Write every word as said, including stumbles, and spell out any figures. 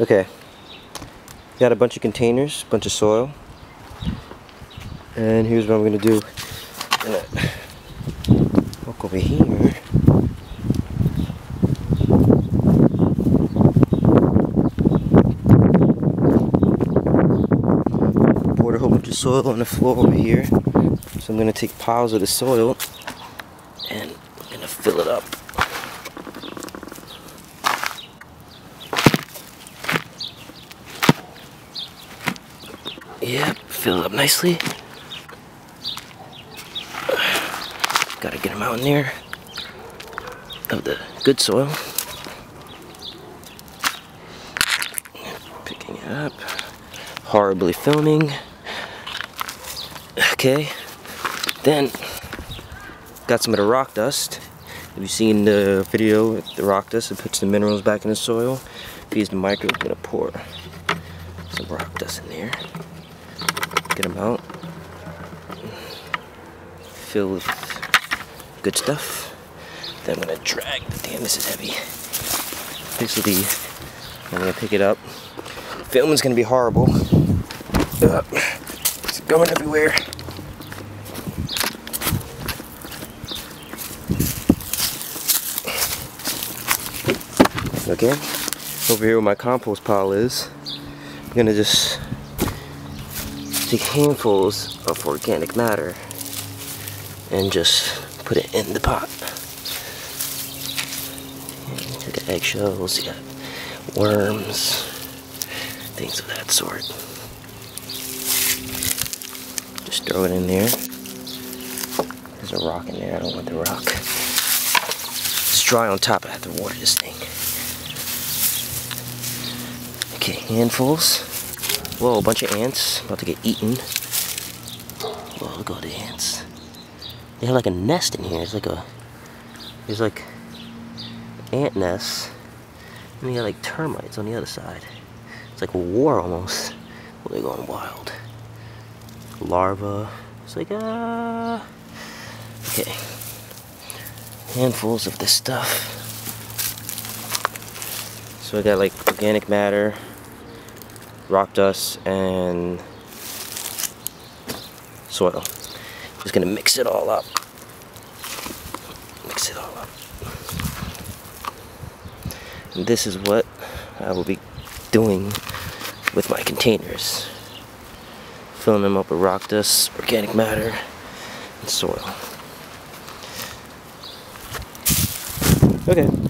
Okay, got a bunch of containers, bunch of soil, and here's what I'm gonna do. I'm gonna walk over here. Poured a whole bunch of soil on the floor over here, so I'm gonna take piles of the soil and I'm gonna fill it up. Yep, fill it up nicely. Gotta get them out in there of the good soil. Picking it up. Horribly filming. Okay. Then, got some of the rock dust. If you've seen the video, the rock dust, it puts the minerals back in the soil. Feeds the microbes. Gonna pour some rock dust in there. Get them out, fill with good stuff. Then I'm gonna drag, damn this is heavy. Basically, I'm gonna pick it up. Filming's gonna be horrible. Uh, it's going everywhere. Okay, over here where my compost pile is, I'm gonna just take handfuls of organic matter and just put it in the pot. You got eggshells, you got worms, things of that sort. Just throw it in there. There's a rock in there, I don't want the rock. It's dry on top, I have to water this thing. Okay, handfuls. Whoa, a bunch of ants, about to get eaten. Whoa, look at all the ants. They have like a nest in here. It's like a, there's like ant nests. And you got like termites on the other side. It's like a war almost. Well, they're going wild. Larva. It's like, ah. Uh... Okay. Handfuls of this stuff. So I got like organic matter, rock dust, and soil. I'm just gonna mix it all up. Mix it all up. And this is what I will be doing with my containers. Filling them up with rock dust, organic matter, and soil. Okay.